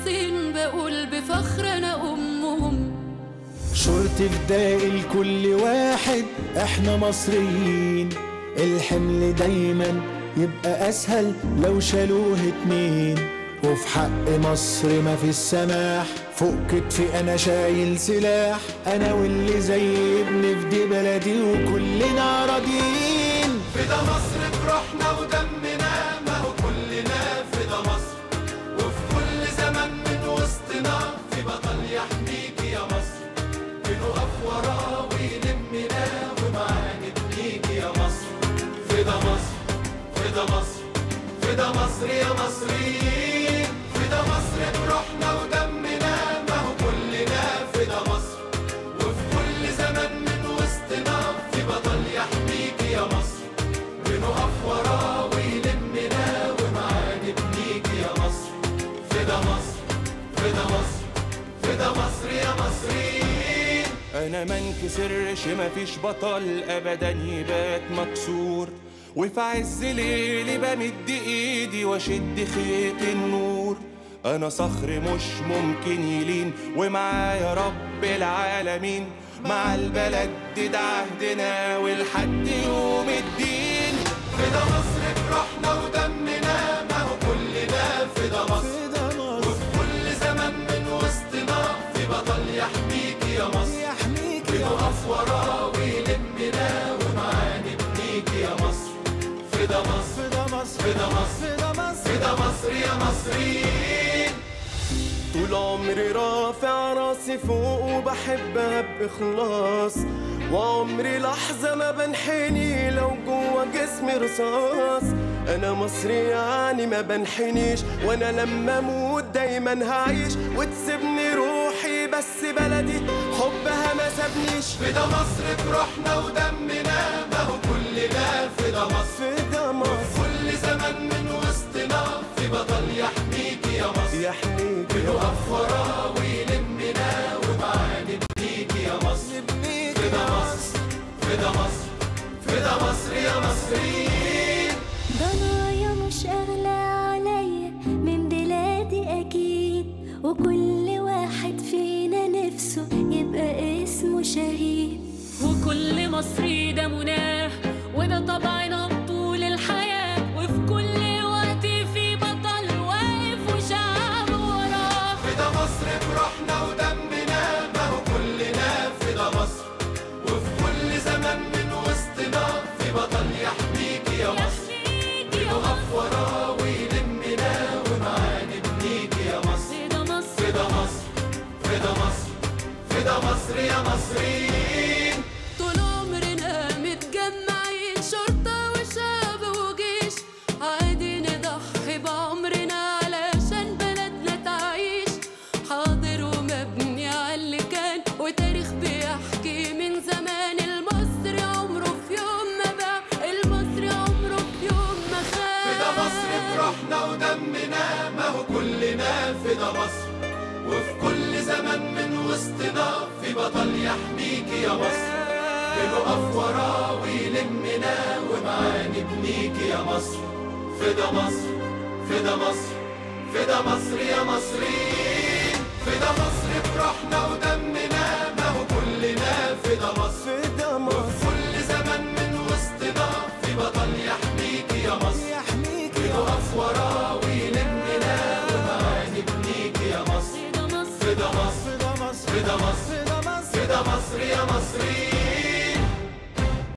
المدرسين بقول بفخر أنا أمهم. شرطي فدائي لكل واحد، إحنا مصريين الحمل دايما يبقى أسهل لو شالوه اتنين، وفي حق مصر ما في السماح فوق كتفي أنا شايل سلاح، أنا واللي زي ابني في دي بلدي وكلنا راضيين. في ده مصر بروحنا ودمنا، ما هو كلنا في ده مصر، وفي كل زمن من وسطنا في بطل يحميكي يا مصر، بنقف وراه ويلمنا ومعانا بنيجي يا مصر. في ده مصر، في ده مصر، في ده مصر يا مصريين، في ده مصر بروحنا ودمنا، ما هو كلنا في ده مصر، وفي كل زمن من وسطنا في بطل يحميكي يا مصر، بنقف وراه ويلمنا ومعانا بنيجي يا مصر. في ده مصر، في ده مصر، في ده مصر يا مصريين. أنا ما انكسرش، مفيش بطل أبدا يبات مكسور، وفي عز ليلي بمد إيدي وأشد خيط النور، أنا صخر مش ممكن يلين ومعايا رب العالمين، مع البلد ده عهدنا ولحد يوم الدين. في ده مصر بروحنا ودمنا، ما هو كلنا في ده مصر، وفي كل زمن من وسطنا في بطل يحميكي يا مصر، بنقف وراه ويلمنا ومعانا بنيجي يا مصر. في ده مصر، في ده مصر، في ده مصر يا مصريين. طول عمري رافع راسي فوق وبحبها بإخلاص، وعمري لحظة ما بنحني لو جوا جسمي رصاص، أنا مصري يعني ما بنحنيش، وأنا لما أموت دايما هعيش، وتسيبني روحي بس بلدي حبها ما سابنيش. في ده مصر بروحنا ودمنا، ما هو كلنا في ده مصر، في ده مصر، وفي كل زمن من وسطنا في بطل يحميكي يا مصر، يحميكي، بنقف وراه ويلمنا ومعانا بنيجي يا مصر. في ده مصر، في ده مصر، في ده مصر يا مصريين. ضنايا مش أغلى عليا من بلادي أكيد، وكل واحد فينا نفسه يبقى اسمه شهيد، وكل مصري ده مناه وده طبعنا بطول الحياة، وفي كل بروحنا ودمنا، ما هو كلنا في ده مصر، وفي كل زمن من وسطنا في بطل يحميكي يا مصر، بنقف وراه ويلمنا ومعانا بنيجي يا مصر. في ده مصر، في ده مصر، في ده مصر، في ده مصر يا مصريين. طول عمرنا متجمعين شرطة وشعب وجيش، عادي نضحي بعمرنا علشان بلدنا تعيش، حاضر ومبني عاللي كان وتاريخ بيحكي من زمان. المصري عمره في يوم ما باع، المصري عمره في يوم ما خان. في ده مصر بروحنا ودمنا، ما هو كلنا في ده مصر، وفي كل زمن من وسطنا في بطل يحميكي يا مصر، بنقف وراه ويلمنا ومعانا بنيجي يا مصر. في ده مصر، في ده مصر، في ده مصر يا مصريين. في ده مصر بروحنا ودمنا، ما هو كلنا في ده مصر، وفي كل زمن من وسطنا في بطل يحميكي يا مصر، بنقف وراه ويلمنا ومعانا بنيجي يا مصر. في ده مصر، في ده مصر، في ده مصر، في ده مصر يا مصريين.